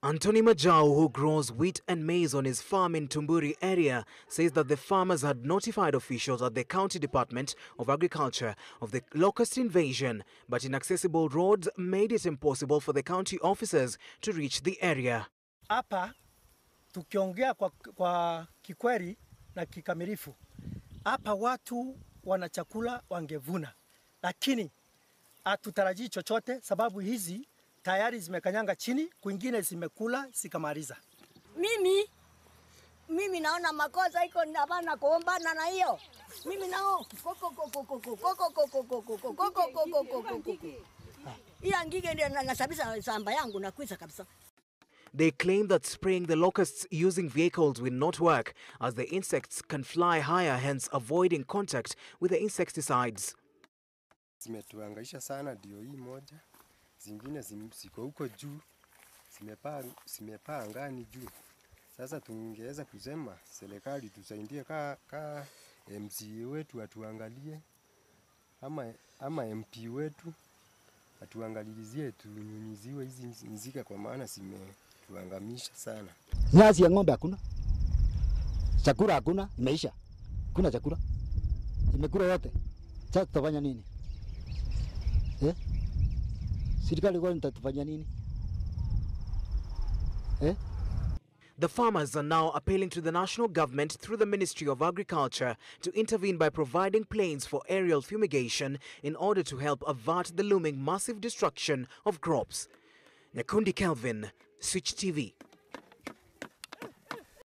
Anthony Majau, who grows wheat and maize on his farm in Tumburi area, says that the farmers had notified officials at the County Department of Agriculture of the locust invasion, but inaccessible roads made it impossible for the county officers to reach the area. Hapa tukiongea kwa kikweli na kikamilifu, hapa watu wana chakula wangevuna, lakini hatutarajii chochote sababu hizi tayari zimekanyanga chini, kwingine zimekula sikamaliza. Mimi naona makosa iko ndabana kuombana na hiyo. Mimi nao Iya ngige ndio nasabisa samba yangu na kuisa kabisa. They claim that spraying the locusts using vehicles will not work as the insects can fly higher, hence avoiding contact with the insecticides. Zimetuangaisha sana ndio hii moja. Zingine ziko huko juu, zimepaa angani juu. Sasa tungeweza kusema serikali tusaidie ka MCA wetu atuangalie ama MP wetu atuangalizie tunyunyiziwe hizi nzika, kwa maana zimetuangamisha sana. Nyasi ya ng'ombe hakuna, chakula hakuna, imeisha. Kuna chakula imekula yote. Sasa tutafanya nini? The farmers are now appealing to the national government through the Ministry of Agriculture to intervene by providing planes for aerial fumigation in order to help avert the looming massive destruction of crops. Nakundi Kelvin, Switch TV.